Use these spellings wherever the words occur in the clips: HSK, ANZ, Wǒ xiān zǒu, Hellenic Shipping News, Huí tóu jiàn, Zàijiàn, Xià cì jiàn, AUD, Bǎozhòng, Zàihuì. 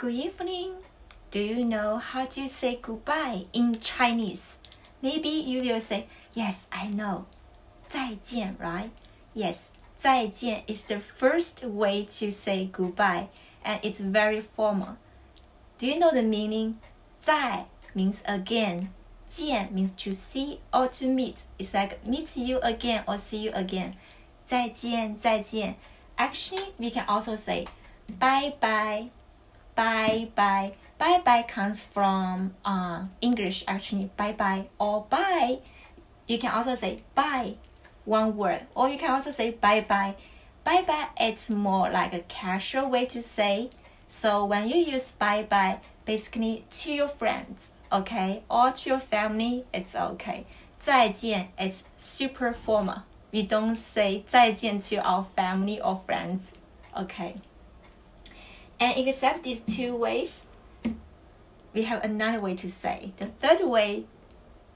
Good evening. Do you know how to say goodbye in Chinese? Maybe you will say, yes, I know. 再见, right? Yes, 再见 is the first way to say goodbye, and it's very formal. Do you know the meaning? 再 means again. 见 means to see or to meet. It's like meet you again or see you again. 再见, 再见. Actually, we can also say bye bye. Bye bye. Bye bye comes from English actually. Bye bye or bye. You can also say bye, one word. Or you can also say bye bye. Bye bye, it's more like a casual way to say. So when you use bye bye, basically to your friends, okay, or to your family, it's okay. 再见 is super formal. We don't say 再见 to our family or friends, okay. And except these two ways, we have another way to say. The third way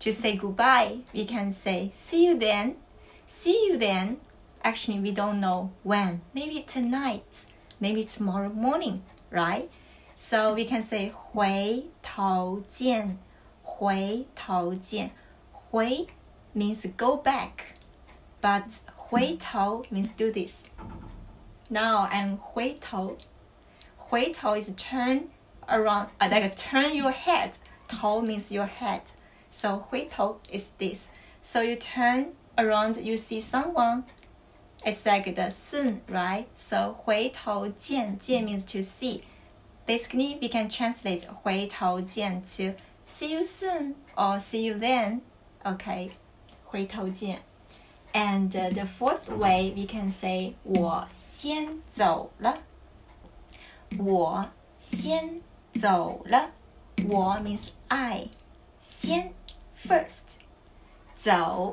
to say goodbye, we can say, see you then. See you then. Actually, we don't know when. Maybe tonight. Maybe tomorrow morning, right? So we can say, 回头见. 回头见. 回 means go back. But 回头 means do this. Now I'm 回头. 回头 is turn around, like turn your head. 头 means your head. So 回头 is this. So you turn around, you see someone. It's like the sun, right? So 回头见, 见 means to see. Basically, we can translate 回头见 to see you soon or see you then. Okay, 回头见. And the fourth way, we can say 我先走了. 我先走了。我 means I. 先 first. 走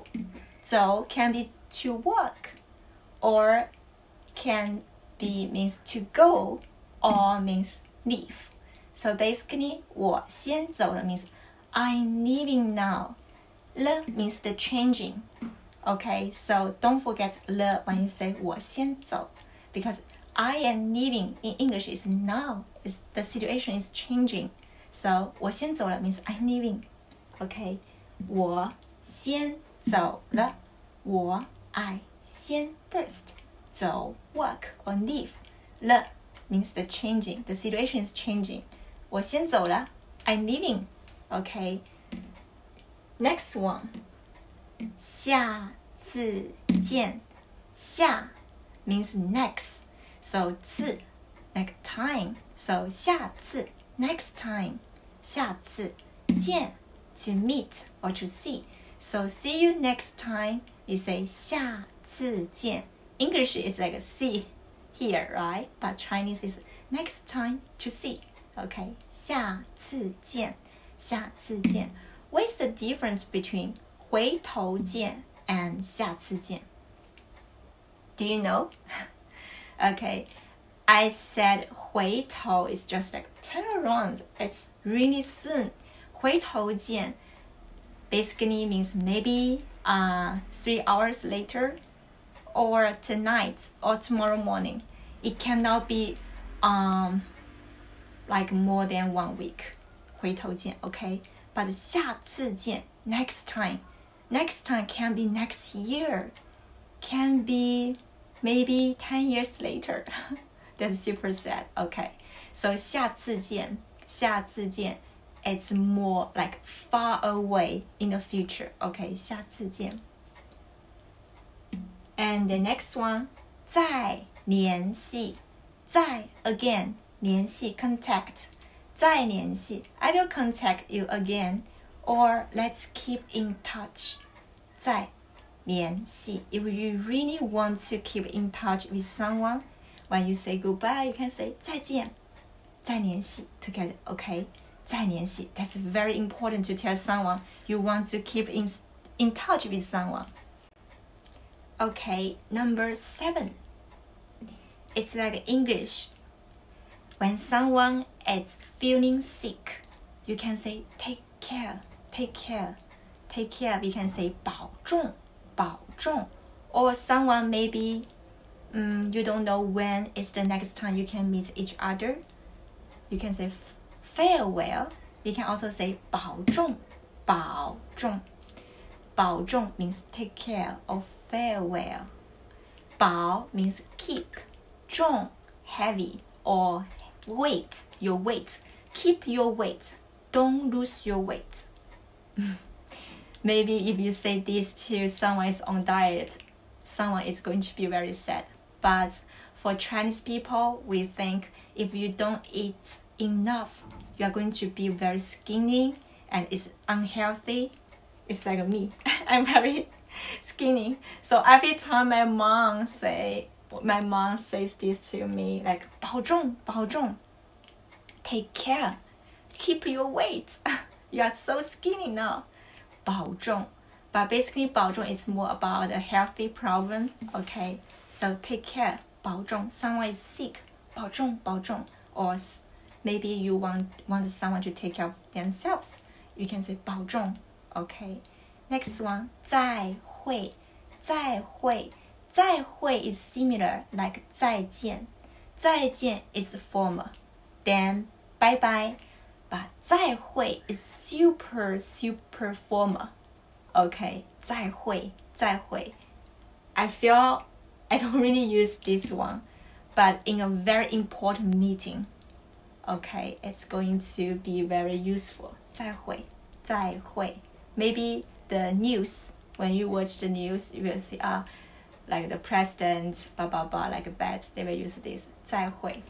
can be to walk, or can be means to go, or means leave. So basically, 我先走了 means I'm leaving now. 了 means the changing. Okay, so don't forget 了 when you say 我先走, because I am leaving in English is now. It's, the situation is changing. So 我先走了 means I'm leaving. Okay, 我先走了. 我 I 先 first. 走 walk or leave. 了 means the changing. The situation is changing. 我先走了 I'm leaving. Okay. Next one. 下次见. 下 means next. So 次 like time. So 下次 next time. 下次见 to meet or to see. So see you next time. You say 下次见. English is like a see here, right? But Chinese is next time to see. Okay. 下次见. 下次见. What's the difference between 回头见 and 下次见? Do you know? Okay, I said 回头 is just like turn around. It's really soon. 回头见 basically means maybe 3 hours later, or tonight, or tomorrow morning. It cannot be like more than 1 week. 回头见, okay? But 下次见 next time. Next time can be next year. Can be maybe 10 years later. That's super sad. Okay. So 下次见, 下次见, it's more like far away in the future. Okay, 下次见. And the next one, 再联系. 再 again, 联系 contact. 再联系, I will contact you again, or let's keep in touch. 再 联系. If you really want to keep in touch with someone, when you say goodbye, you can say 再见, 再联系 together, okay? 再联系. That's very important to tell someone you want to keep in touch with someone. Okay, number 7. It's like English. When someone is feeling sick, you can say take care, take care, take care. We can say 保重. 保重, or someone maybe you don't know when is the next time you can meet each other. you can say farewell. You can also say 保重, 保重. 保重 means take care or farewell. 保 means keep. 重 heavy or weight, your weight. Keep your weight. Don't lose your weight. Maybe if you say this to someone's on diet, someone is going to be very sad. But for Chinese people, we think if you don't eat enough, you are going to be very skinny and it's unhealthy. It's like me. I'm very skinny. So every time my mom says this to me, like 保重, 保重. Take care. Keep your weight. You are so skinny now. 保重. But basically 保重 is more about a healthy problem. Okay. So take care. 保重. Someone is sick. 保重, 保重. Or maybe you want someone to take care of themselves. You can say 保重. Okay. Next one. 再会. 再会. 再会 is similar like 再见. 再见 is formal. Then bye bye. But 再会 is super formal. Okay. 再会. 再会. I feel I don't really use this one, but in a very important meeting, okay, it's going to be very useful. 再会. 再会. Maybe the news, when you watch the news, you will see, like the president, blah, blah, blah, like that. They will use this. 再会.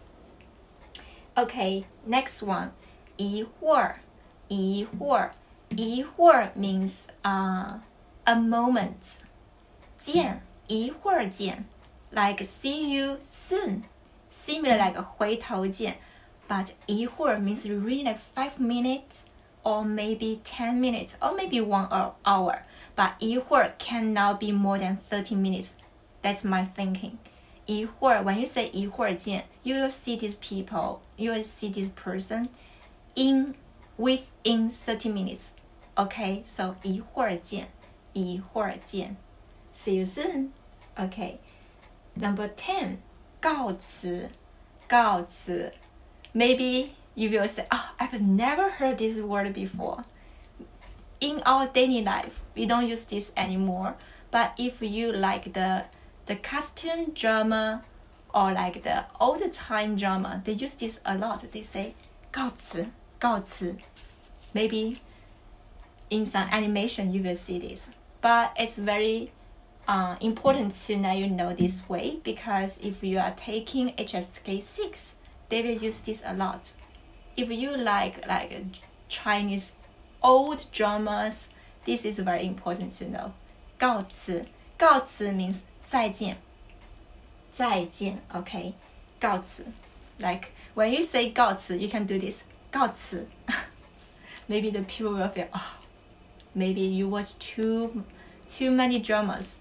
Okay, next one. 一会儿. 一会儿. 一会儿 means a moment. 见. 一会儿见. Like see you soon. Similar like 回头见. But 一会儿 means really like 5 minutes. Or maybe 10 minutes, or maybe 1 hour. But 一会儿 cannot be more than 30 minutes. That's my thinking. 一会儿, when you say 一会儿见, you will see these people, you will see this person within 30 minutes. Okay, so 一会儿见, 一会儿见. See you soon. Okay. Number 10, 告辞, 告辞. Maybe you will say, oh, I've never heard this word before. In our daily life, we don't use this anymore. But if you like the costume drama or like the old time drama, they use this a lot. They say, 告辞, 告辞. Maybe in some animation, you will see this. But it's very important to now you know this way, because if you are taking HSK 6, they will use this a lot. If you like Chinese old dramas, this is very important to know. 告辞. 告辞 means 再见. 再见, okay. 告辞. Like when you say 告辞, you can do this. 告辞. Maybe the people will feel, oh, maybe you watch too many dramas.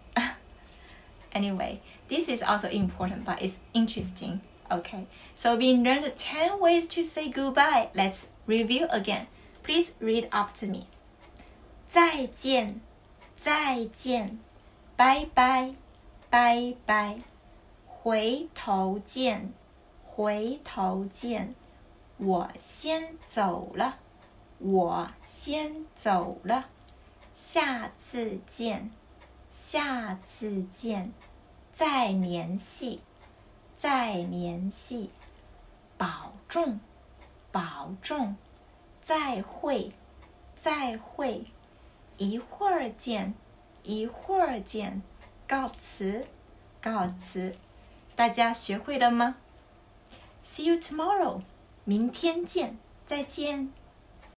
Anyway, this is also important, but it's interesting. Okay, so we learned 10 ways to say goodbye. Let's review again. Please read after me. 再见, 再见, bye bye, bye bye. 回头见, 回头见, 我先走了, 我先走了. 下次见, 下次见, 再联系. 再联系. 保重, 保重. 再会, 再会. 一会儿见, 一会儿见. 告辞, 告辞. 大家学会了吗？ See you tomorrow. 明天见，再见。